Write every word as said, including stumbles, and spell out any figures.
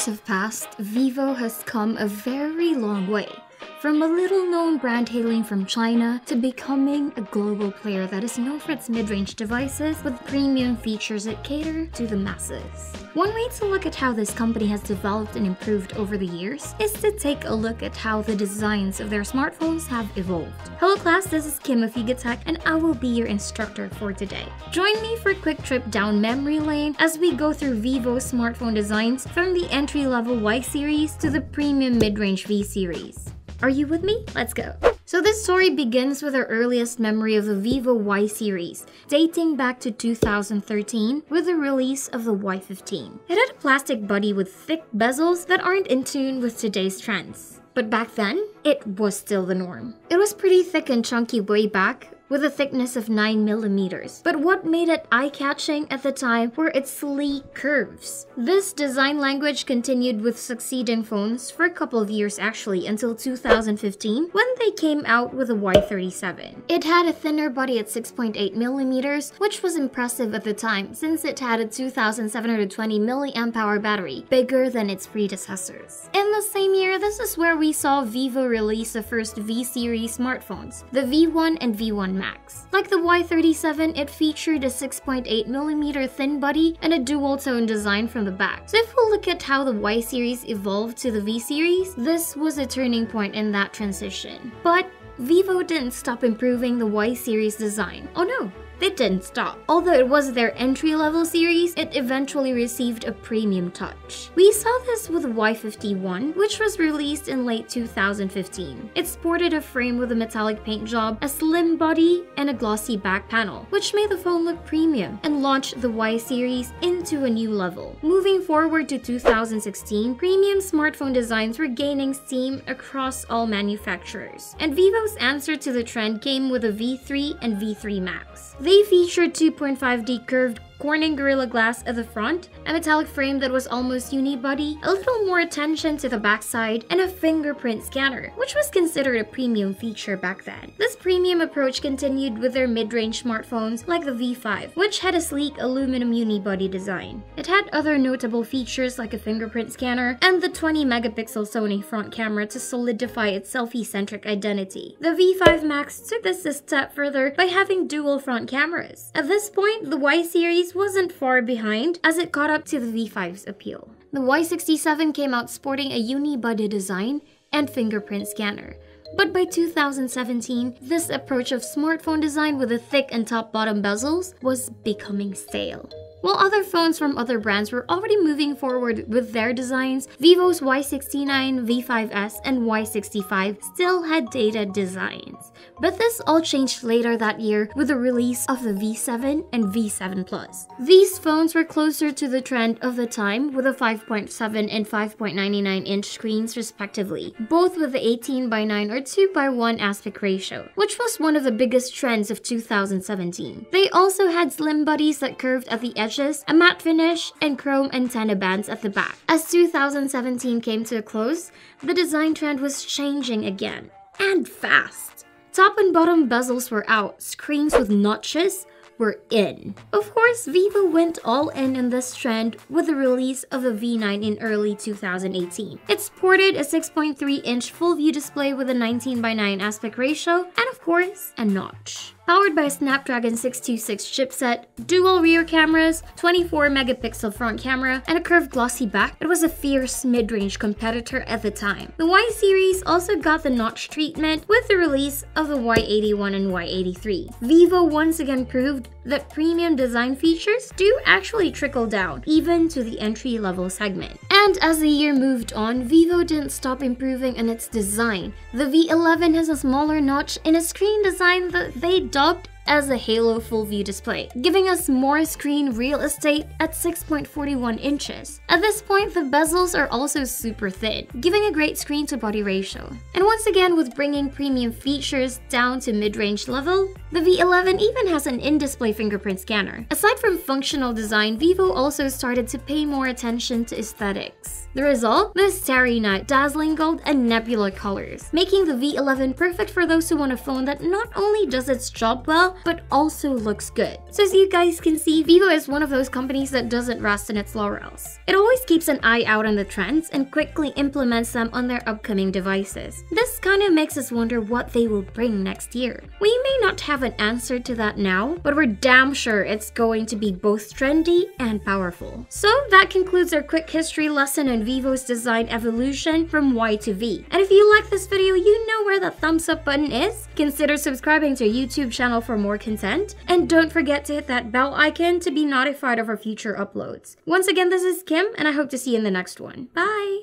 years have passed, Vivo has come a very long way. From a little-known brand hailing from China to becoming a global player that is known for its mid-range devices with premium features that cater to the masses. One way to look at how this company has developed and improved over the years is to take a look at how the designs of their smartphones have evolved. Hello class, this is Kim of YugaTech and I will be your instructor for today. Join me for a quick trip down memory lane as we go through Vivo's smartphone designs from the entry-level Y series to the premium mid-range V series. Are you with me? Let's go. So this story begins with our earliest memory of the Vivo Y series, dating back to two thousand thirteen with the release of the Y fifteen. It had a plastic body with thick bezels that aren't in tune with today's trends. But back then, it was still the norm. It was pretty thick and chunky way back, with a thickness of nine millimeters. But what made it eye-catching at the time were its sleek curves. This design language continued with succeeding phones for a couple of years actually, until two thousand fifteen when they came out with the Y thirty-seven. It had a thinner body at six point eight millimeters, which was impressive at the time since it had a two thousand seven hundred twenty milliamp hour battery, bigger than its predecessors. In the same year, this is where we saw Vivo release the first V-series smartphones, the V one and V one Max. Like the Y thirty-seven, it featured a six point eight millimeter thin body and a dual-tone design from the back. So if we we'll look at how the Y series evolved to the V series, this was a turning point in that transition. But Vivo didn't stop improving the Y series design. Oh no! They didn't stop. Although it was their entry-level series, it eventually received a premium touch. We saw this with Y fifty-one, which was released in late two thousand fifteen. It sported a frame with a metallic paint job, a slim body, and a glossy back panel, which made the phone look premium and launched the Y series into a new level. Moving forward to two thousand sixteen, premium smartphone designs were gaining steam across all manufacturers, and Vivo's answer to the trend came with the V three and V three Max. They featured two point five D curved Corning Gorilla Glass at the front, a metallic frame that was almost unibody, a little more attention to the backside, and a fingerprint scanner, which was considered a premium feature back then. This premium approach continued with their mid-range smartphones like the V five, which had a sleek aluminum unibody design. It had other notable features like a fingerprint scanner and the twenty megapixel Sony front camera to solidify its selfie-centric identity. The V five Max took this a step further by having dual front cameras. At this point, the Y series wasn't far behind as it caught up to the V five's appeal. The Y sixty-seven came out sporting a unibody design and fingerprint scanner. But by two thousand seventeen, this approach of smartphone design with the thick and top-bottom bezels was becoming stale. While other phones from other brands were already moving forward with their designs, Vivo's Y sixty-nine, V five S, and Y sixty-five still had dated designs. But this all changed later that year with the release of the V seven and V seven Plus. These phones were closer to the trend of the time with a five point seven and five point nine nine inch screens respectively, both with the eighteen by nine or two by one aspect ratio, which was one of the biggest trends of two thousand seventeen. They also had slim bodies that curved at the edge, a matte finish, and chrome antenna bands at the back. As two thousand seventeen came to a close, the design trend was changing again, and fast. Top and bottom bezels were out, screens with notches were in. Of course, Vivo went all in on this trend with the release of the V nine in early two thousand eighteen. It sported a six point three inch full-view display with a nineteen by nine aspect ratio, and of course, a notch. Powered by a Snapdragon six two six chipset, dual rear cameras, twenty-four megapixel front camera, and a curved glossy back, it was a fierce mid-range competitor at the time. The Y series also got the notch treatment with the release of the Y eighty-one and Y eighty-three. Vivo once again proved that premium design features do actually trickle down, even to the entry-level segment. And as the year moved on, Vivo didn't stop improving on its design. The V eleven has a smaller notch and a screen design that they don't dubbed as a halo full-view display, giving us more screen real estate at six point four one inches. At this point, the bezels are also super thin, giving a great screen-to-body ratio. And once again, with bringing premium features down to mid-range level, the V eleven even has an in-display fingerprint scanner. Aside from functional design, Vivo also started to pay more attention to aesthetics. The result? The starry night, dazzling gold, and nebula colors, making the V eleven perfect for those who want a phone that not only does its job well, but also looks good. So as you guys can see, Vivo is one of those companies that doesn't rest in its laurels. It always keeps an eye out on the trends and quickly implements them on their upcoming devices. This kind of makes us wonder what they will bring next year. We may not have an answer to that now, but we're damn sure it's going to be both trendy and powerful. So that concludes our quick history lesson on Vivo's design evolution from Y to V. And if you like this video, you know where the thumbs up button is. Consider subscribing to our YouTube channel for more content, and don't forget to hit that bell icon to be notified of our future uploads. Once again, this is Kim, and I hope to see you in the next one. Bye!